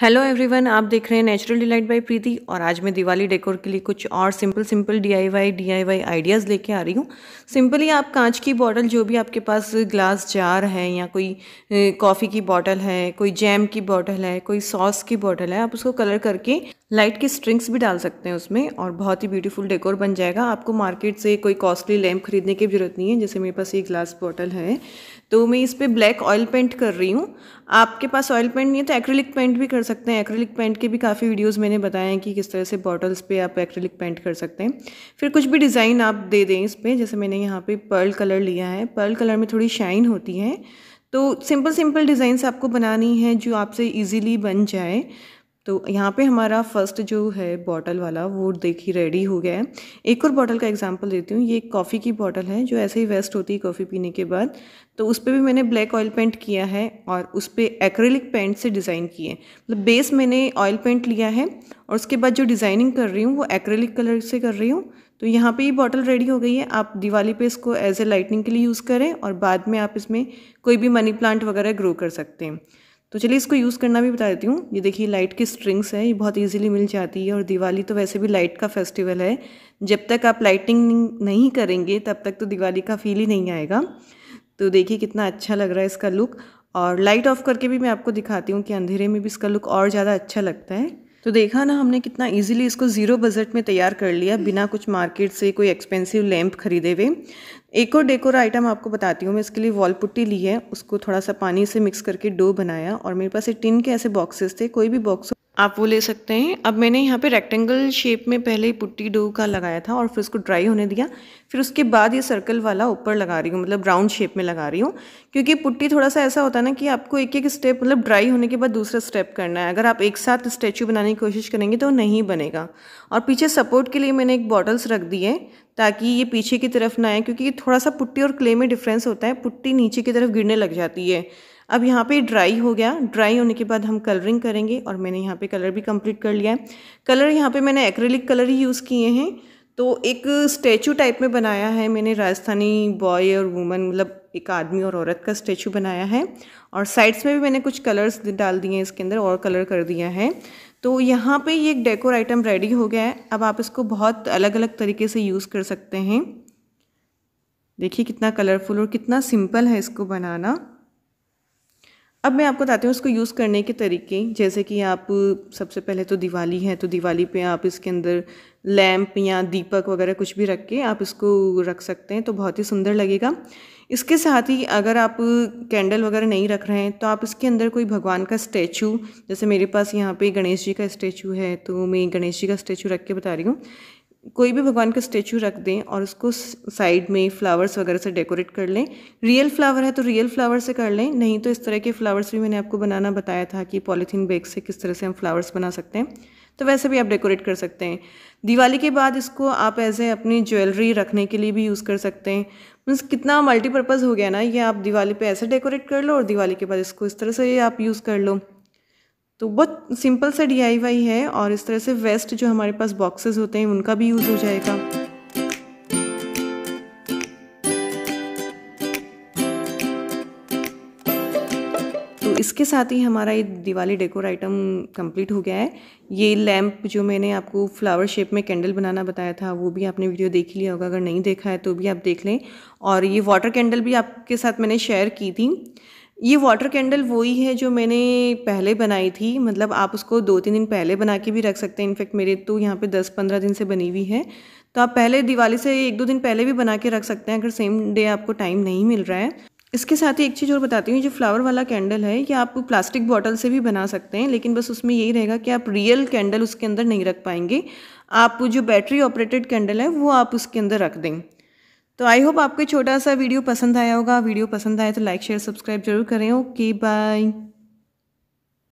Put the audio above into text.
Hello everyone, आप देख रहे हैं नेचुरल डिलाइट बाय प्रीति और आज मैं दिवाली डेकोर के लिए कुछ और सिंपल DIY आइडियाज़ लेके आ रही हूँ। सिंपली आप कांच की बॉटल, जो भी आपके पास ग्लास जार है या कोई कॉफ़ी की बॉटल है, कोई जैम की बॉटल है, कोई सॉस की बॉटल है, आप उसको कलर करके लाइट की स्ट्रिंग्स भी डाल सकते हैं उसमें और बहुत ही ब्यूटीफुल डेकोर बन जाएगा। आपको मार्केट से कोई कॉस्टली लैम्प खरीदने की ज़रूरत नहीं है। जैसे मेरे पास ये ग्लास बॉटल है तो मैं इस पर ब्लैक ऑयल पेंट कर रही हूँ। आपके पास ऑयल पेंट नहीं है तो एक्रिलिक पेंट भी कर सकते हैं। एक्रिलिक पेंट के भी काफ़ी वीडियोस मैंने बताए हैं कि किस तरह से बॉटल्स पे आप एक्रिलिक पेंट कर सकते हैं। फिर कुछ भी डिज़ाइन आप दे दें इस पर। जैसे मैंने यहाँ पे पर्ल कलर लिया है, पर्ल कलर में थोड़ी शाइन होती है। तो सिंपल डिज़ाइंस आपको बनानी है जो आपसे ईजिली बन जाए। तो यहाँ पे हमारा फर्स्ट जो है बॉटल वाला वो देखिए रेडी हो गया है। एक और बॉटल का एग्जांपल देती हूँ। ये कॉफ़ी की बॉटल है जो ऐसे ही वेस्ट होती है कॉफ़ी पीने के बाद। तो उस पर भी मैंने ब्लैक ऑयल पेंट किया है और उस पर एक्रेलिक पेंट से डिज़ाइन किए। मतलब बेस मैंने ऑयल पेंट लिया है और उसके बाद जो डिज़ाइनिंग कर रही हूँ वो एक्रेलिक कलर से कर रही हूँ। तो यहाँ पे ये बॉटल रेडी हो गई है। आप दिवाली पे इसको एज ए लाइटनिंग के लिए यूज़ करें और बाद में आप इसमें कोई भी मनी प्लांट वगैरह ग्रो कर सकते हैं। तो चलिए इसको यूज़ करना भी बता देती हूँ। ये देखिए लाइट की स्ट्रिंग्स है, ये बहुत इजीली मिल जाती है और दिवाली तो वैसे भी लाइट का फेस्टिवल है। जब तक आप लाइटिंग नहीं करेंगे तब तक तो दिवाली का फील ही नहीं आएगा। तो देखिए कितना अच्छा लग रहा है इसका लुक। और लाइट ऑफ करके भी मैं आपको दिखाती हूँ कि अंधेरे में भी इसका लुक और ज़्यादा अच्छा लगता है। तो देखा ना हमने कितना इजीली इसको ज़ीरो बजट में तैयार कर लिया बिना कुछ मार्केट से कोई एक्सपेंसिव लैंप खरीदे हुए। एक और डेकोर आइटम आपको बताती हूँ। मैं इसके लिए वॉल पुट्टी ली है, उसको थोड़ा सा पानी से मिक्स करके डो बनाया और मेरे पास ये टिन के ऐसे बॉक्सेस थे, कोई भी बॉक्स आप वो ले सकते हैं। अब मैंने यहाँ पे रेक्टेंगल शेप में पहले पुट्टी डो का लगाया था और फिर उसको ड्राई होने दिया। फिर उसके बाद ये सर्कल वाला ऊपर लगा रही हूँ, मतलब राउंड शेप में लगा रही हूँ। क्योंकि पुट्टी थोड़ा सा ऐसा होता है ना कि आपको एक एक स्टेप, मतलब ड्राई होने के बाद दूसरा स्टेप करना है। अगर आप एक साथ स्टैचू बनाने की कोशिश करेंगे तो नहीं बनेगा। और पीछे सपोर्ट के लिए मैंने एक बॉटल्स रख दी है ताकि ये पीछे की तरफ ना आए, क्योंकि थोड़ा सा पुट्टी और क्ले में डिफरेंस होता है। पुट्टी नीचे की तरफ गिरने लग जाती है। अब यहाँ पे ड्राई हो गया। ड्राई होने के बाद हम कलरिंग करेंगे और मैंने यहाँ पे कलर भी कंप्लीट कर लिया है। कलर यहाँ पे मैंने एक्रेलिक कलर ही यूज़ किए हैं। तो एक स्टैचू टाइप में बनाया है मैंने, राजस्थानी बॉय और वुमन, मतलब एक आदमी और औरत का स्टैचू बनाया है। और साइड्स में भी मैंने कुछ कलर्स डाल दिए हैं इसके अंदर और कलर कर दिया है। तो यहाँ पे ये एक डेकोर आइटम रेडी हो गया है। अब आप इसको बहुत अलग अलग तरीके से यूज़ कर सकते हैं। देखिए कितना कलरफुल और कितना सिंपल है इसको बनाना। अब मैं आपको बताती हूँ इसको यूज़ करने के तरीके। जैसे कि आप सबसे पहले तो दिवाली है तो दिवाली पे आप इसके अंदर लैम्प या दीपक वगैरह कुछ भी रख के आप इसको रख सकते हैं तो बहुत ही सुंदर लगेगा। इसके साथ ही अगर आप कैंडल वगैरह नहीं रख रहे हैं तो आप इसके अंदर कोई भगवान का स्टैचू, जैसे मेरे पास यहाँ पे गणेश जी का स्टैचू है तो मैं गणेश जी का स्टैचू रख के बता रही हूँ। कोई भी भगवान का स्टैचू रख दें और उसको साइड में फ्लावर्स वगैरह से डेकोरेट कर लें। रियल फ्लावर है तो रियल फ्लावर से कर लें, नहीं तो इस तरह के फ्लावर्स भी मैंने आपको बनाना बताया था कि पॉलीथीन बैग से किस तरह से हम फ्लावर्स बना सकते हैं। तो वैसे भी आप डेकोरेट कर सकते हैं। दिवाली के बाद इसको आप एज ए अपनी ज्वेलरी रखने के लिए भी यूज़ कर सकते हैं। मीन्स कितना मल्टीपर्पज़ हो गया ना ये। आप दिवाली पे ऐसे डेकोरेट कर लो और दिवाली के बाद इसको इस तरह से आप यूज़ कर लो। तो बहुत सिंपल सा DIY है और इस तरह से वेस्ट जो हमारे पास बॉक्सेस होते हैं उनका भी यूज़ हो जाएगा। तो इसके साथ ही हमारा ये दिवाली डेकोर आइटम कंप्लीट हो गया है। ये लैम्प जो मैंने आपको फ्लावर शेप में कैंडल बनाना बताया था वो भी आपने वीडियो देख लिया होगा, अगर नहीं देखा है तो भी आप देख लें। और ये वाटर कैंडल भी आपके साथ मैंने शेयर की थी। ये वाटर कैंडल वही है जो मैंने पहले बनाई थी, मतलब आप उसको 2-3 दिन पहले बना के भी रख सकते हैं। इनफैक्ट मेरे तो यहाँ पे 10-15 दिन से बनी हुई है। तो आप पहले दिवाली से 1-2 दिन पहले भी बना के रख सकते हैं अगर सेम डे आपको टाइम नहीं मिल रहा है। इसके साथ ही एक चीज़ और बताती हूँ, जो फ्लावर वाला कैंडल है ये आप प्लास्टिक बॉटल से भी बना सकते हैं, लेकिन बस उसमें यही रहेगा कि आप रियल कैंडल उसके अंदर नहीं रख पाएंगे। आप जो बैटरी ऑपरेटेड कैंडल है वो आप उसके अंदर रख दें। तो आई होप आपको छोटा सा वीडियो पसंद आया होगा। वीडियो पसंद आए तो लाइक शेयर सब्सक्राइब जरूर करें। Okay bye.